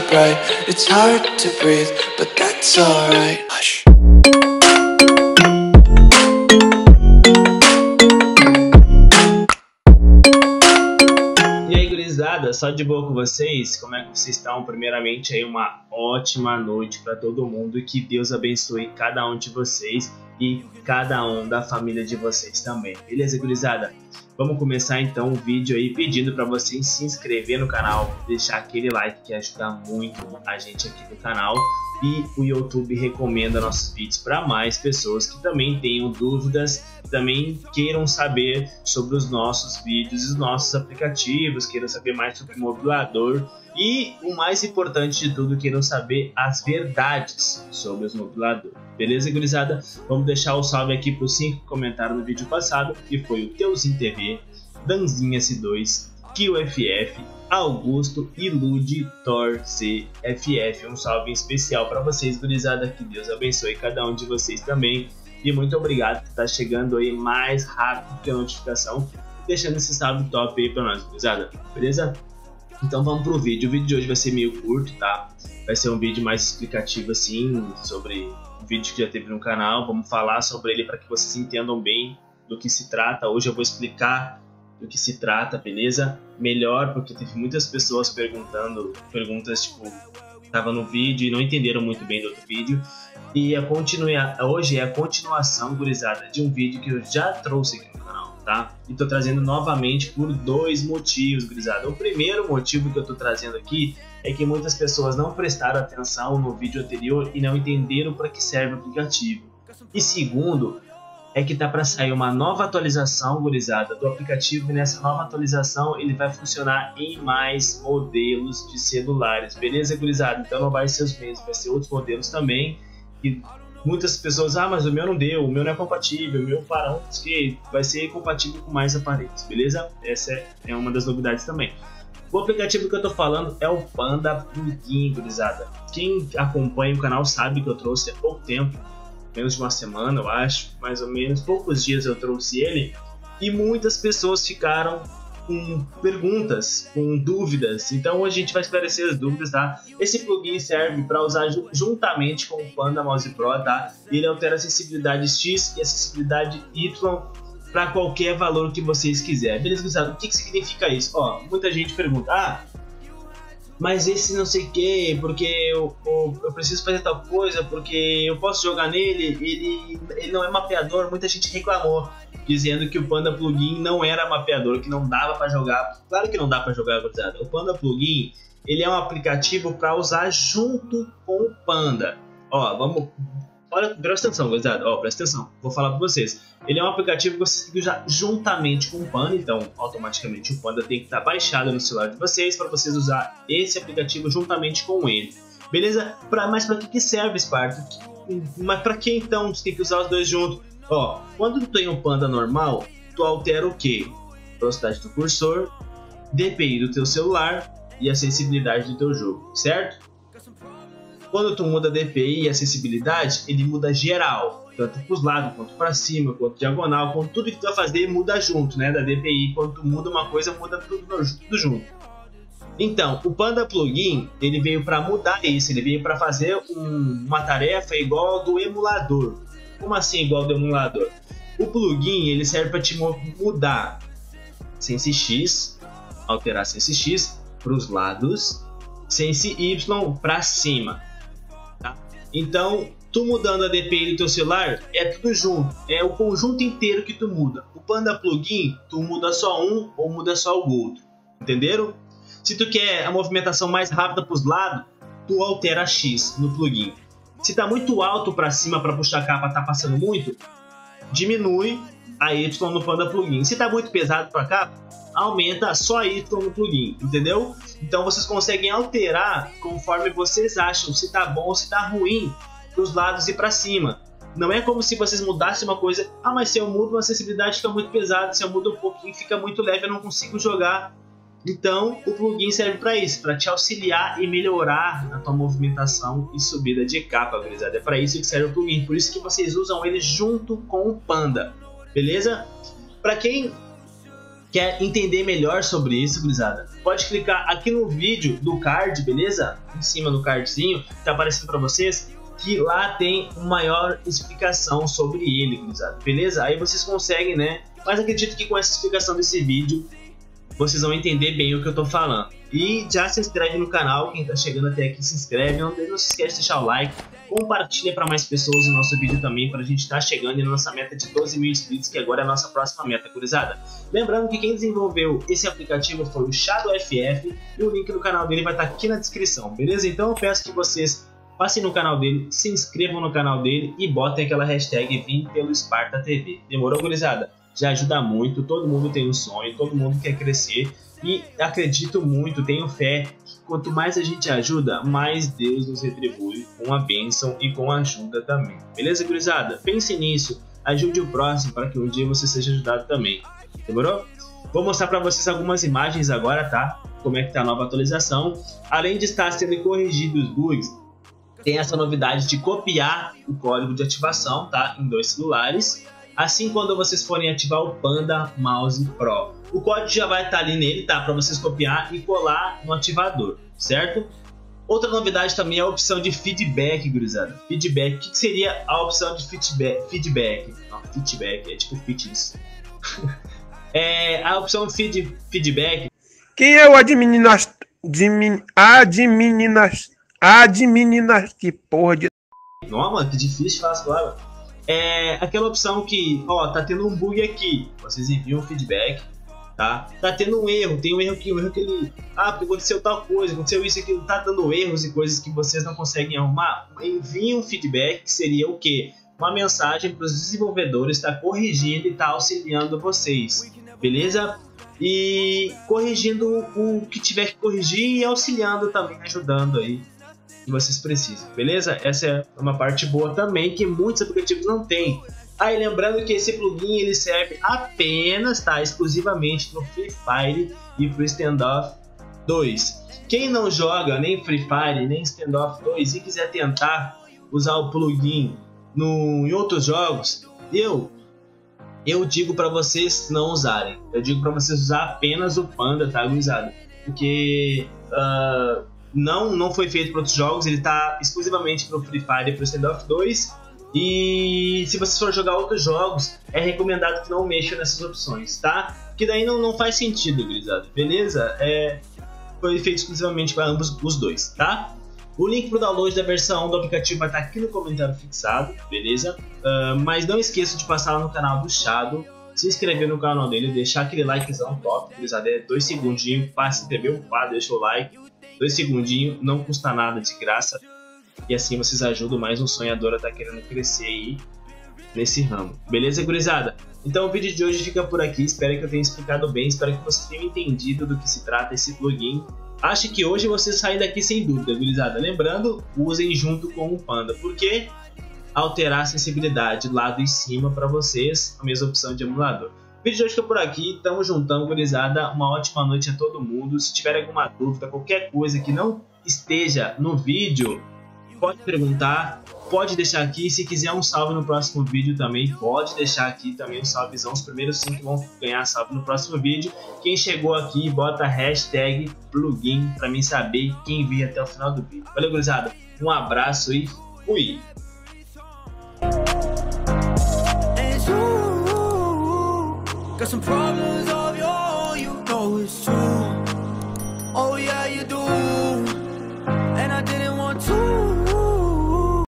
so bright. It's hard to breathe, but that's alright. Hush. Só de boa com vocês? Como é que vocês estão? Primeiramente, aí uma ótima noite para todo mundo e que Deus abençoe cada um de vocês e cada um da família de vocês também. Beleza, gurizada? Vamos começar então o vídeo aí pedindo para vocês se inscrever no canal, deixar aquele like que ajuda muito a gente aqui no canal, e o YouTube recomenda nossos vídeos para mais pessoas que também tenham dúvidas, também queiram saber sobre os nossos vídeos, os nossos aplicativos, queiram saber mais sobre o mobilador e, o mais importante de tudo, queiram saber as verdades sobre os mobiladores. Beleza, gurizada? Vamos deixar o salve aqui para os 5 que comentaram no vídeo passado, que foi o Teuzinho TV, Danzinha S2, QFF, Augusto Ilude Thor, CFF. Um salve especial para vocês, gurizada. Que Deus abençoe cada um de vocês também. E muito obrigado por estar chegando aí mais rápido que a notificação, deixando esse salve top aí para nós, gurizada. Beleza? Então vamos pro vídeo. O vídeo de hoje vai ser meio curto, tá? Vai ser um vídeo mais explicativo assim, sobre um vídeo que já teve no canal. Vamos falar sobre ele para que vocês entendam bem do que se trata. Hoje eu vou explicar do que se trata, beleza? Melhor, porque teve muitas pessoas perguntando perguntas, tipo, tava no vídeo e não entenderam muito bem do outro vídeo. E hoje é a continuação, gurizada, de um vídeo que eu já trouxe aqui no canal, tá? E tô trazendo novamente por 2 motivos, gurizada. O primeiro motivo que eu tô trazendo aqui é que muitas pessoas não prestaram atenção no vídeo anterior e não entenderam para que serve o aplicativo. E segundo, é que tá para sair uma nova atualização, gurizada, do aplicativo, e nessa nova atualização ele vai funcionar em mais modelos de celulares, beleza, gurizada? Então não vai ser os mesmos, vai ser outros modelos também, que muitas pessoas, ah, mas o meu não deu, o meu não é compatível, o meu parou, que vai ser compatível com mais aparelhos, beleza? Essa é uma das novidades também. O aplicativo que eu tô falando é o Panda Plugin, gurizada. Quem acompanha o canal sabe que eu trouxe há pouco tempo, menos de uma semana, eu acho, mais ou menos, poucos dias eu trouxe ele, e muitas pessoas ficaram com perguntas, com dúvidas. Então hoje a gente vai esclarecer as dúvidas, tá? Esse plugin serve para usar juntamente com o Panda Mouse Pro, tá? Ele altera a sensibilidade X e a sensibilidade Y para qualquer valor que vocês quiserem. Beleza, pessoal? O que significa isso? Ó, muita gente pergunta, ah, mas esse não sei o que, porque eu preciso fazer tal coisa, porque eu posso jogar nele, ele não é mapeador. Muita gente reclamou, dizendo que o Panda Plugin não era mapeador, que não dava para jogar. Claro que não dá para jogar, gurizada. O Panda Plugin, ele é um aplicativo para usar junto com o Panda. Ó, vamos... Olha, presta atenção, gurizada. Ó, presta atenção. Vou falar para vocês. Ele é um aplicativo que vocês têm que usar juntamente com o Panda, então automaticamente o Panda tem que estar baixado no celular de vocês para vocês usar esse aplicativo juntamente com ele. Beleza? Mas para que serve, Sparta? Mas para que então você tem que usar os dois juntos? Ó, quando tu tem um Panda normal, tu altera o que? Velocidade do cursor, DPI do teu celular e a sensibilidade do teu jogo, certo? Quando tu muda DPI e acessibilidade, ele muda geral, tanto para os lados, quanto para cima, quanto diagonal, quanto tudo que tu vai fazer muda junto, né? Da DPI, quando tu muda uma coisa, muda tudo junto. Então, o Panda Plugin, ele veio para mudar isso, ele veio para fazer uma tarefa igual ao do emulador. Como assim igual ao do emulador? O plugin, ele serve para te mudar sense X, alterar sense X para os lados, sense Y para cima. Então, tu mudando a DPI do teu celular, é tudo junto, é o conjunto inteiro que tu muda. O Panda Plugin, tu muda só um ou muda só o outro, entenderam? Se tu quer a movimentação mais rápida para os lados, tu altera X no plugin. Se tá muito alto para cima para puxar a capa, tá passando muito, diminui a Y no Panda Plugin. Se tá muito pesado para cá, aumenta só a Y no plugin, entendeu? Então vocês conseguem alterar conforme vocês acham, se tá bom ou se tá ruim, para os lados e para cima. Não é como se vocês mudassem uma coisa, ah, mas se eu mudo uma sensibilidade fica muito pesado, se eu mudo um pouquinho fica muito leve, eu não consigo jogar. Então o plugin serve para isso, para te auxiliar e melhorar a tua movimentação e subida de capa, gurizada. É para isso que serve o plugin, por isso que vocês usam ele junto com o Panda, beleza? Para quem Quer entender melhor sobre isso, gurizada? Pode clicar aqui no vídeo do card, beleza? Em cima no cardzinho que tá aparecendo para vocês, que lá tem uma maior explicação sobre ele, gurizada, beleza? Aí vocês conseguem, né? Mas acredito que com essa explicação desse vídeo vocês vão entender bem o que eu tô falando. E já se inscreve no canal, quem tá chegando até aqui se inscreve, não se esquece de deixar o like, compartilha para mais pessoas o nosso vídeo também, para a gente estar chegando na nossa meta de 12.000 inscritos, que agora é a nossa próxima meta, gurizada. Lembrando que quem desenvolveu esse aplicativo foi o Chá FF, e o link do canal dele vai estar aqui na descrição, beleza? Então eu peço que vocês passem no canal dele, se inscrevam no canal dele e botem aquela hashtag Vim pelo Sparta TV. Demorou, gurizada? Já ajuda muito, todo mundo tem um sonho, todo mundo quer crescer e acredito muito, tenho fé que quanto mais a gente ajuda, mais Deus nos retribui com a bênção e com a ajuda também. Beleza, gurizada? Pense nisso, ajude o próximo para que um dia você seja ajudado também. Demorou? Vou mostrar para vocês algumas imagens agora, tá? Como é que tá a nova atualização. Além de estar sendo corrigido os bugs, tem essa novidade de copiar o código de ativação, tá? Em dois celulares. Assim, quando vocês forem ativar o Panda Mouse Pro, o código já vai estar ali nele, tá? Para vocês copiar e colar no ativador, certo? Outra novidade também é a opção de feedback, gurizada. Feedback, o que seria a opção de feedback? Não, feedback, é tipo fitness. É a opção feedback. Quem é o admin que porra de... Não, mano, que difícil falar agora. É aquela opção que, ó, tá tendo um bug aqui, vocês enviam o feedback, tá? Tá tendo um erro, tem um erro aqui, um erro que ele... Ah, aconteceu tal coisa, aconteceu isso aqui, tá dando erros e coisas que vocês não conseguem arrumar. Enviam um feedback, que seria o quê? Uma mensagem para os desenvolvedores, tá corrigindo e tá auxiliando vocês, beleza? E corrigindo o que tiver que corrigir e auxiliando também, ajudando aí que vocês precisam, beleza? Essa é uma parte boa também que muitos aplicativos não tem. Aí lembrando que esse plugin ele serve apenas, tá? Exclusivamente pro Free Fire e pro Standoff 2. Quem não joga nem Free Fire nem Standoff 2 e quiser tentar usar o plugin em outros jogos, eu digo para vocês não usarem. Eu digo para vocês usar apenas o Panda, tá, gurizada? Porque não foi feito para outros jogos, ele tá exclusivamente para o Free Fire e para o Standoff 2. E se você for jogar outros jogos, é recomendado que não mexa nessas opções, tá? Que daí não faz sentido, gurizada, beleza? Foi feito exclusivamente para ambos os dois, tá? O link para o download da versão do aplicativo vai estar aqui no comentário fixado, beleza? Mas não esqueça de passar lá no canal do Xado, se inscrever no canal dele, deixar aquele likezão top, gurizada, 2 segundinhos, passa, inscrever o quadro, deixa o like. 2 segundinhos, não custa nada, de graça. E assim vocês ajudam mais um sonhador a tá querendo crescer aí nesse ramo. Beleza, gurizada? Então o vídeo de hoje fica por aqui. Espero que eu tenha explicado bem. Espero que vocês tenham entendido do que se trata esse plugin. Acho que hoje vocês saem daqui sem dúvida, gurizada. Lembrando, usem junto com o Panda. Porque alterar a sensibilidade lá de cima para vocês, a mesma opção de emulador. O vídeo de hoje fica por aqui, tamo juntão, gurizada, uma ótima noite a todo mundo. Se tiver alguma dúvida, qualquer coisa que não esteja no vídeo, pode perguntar, pode deixar aqui. Se quiser um salve no próximo vídeo também, pode deixar aqui também um salvezão. Os primeiros 5 que vão ganhar salve no próximo vídeo. Quem chegou aqui, bota a hashtag plugin pra mim saber quem veio até o final do vídeo. Valeu, gurizada, um abraço e fui! Got some problems of your own, you know it's true. Oh yeah, you do.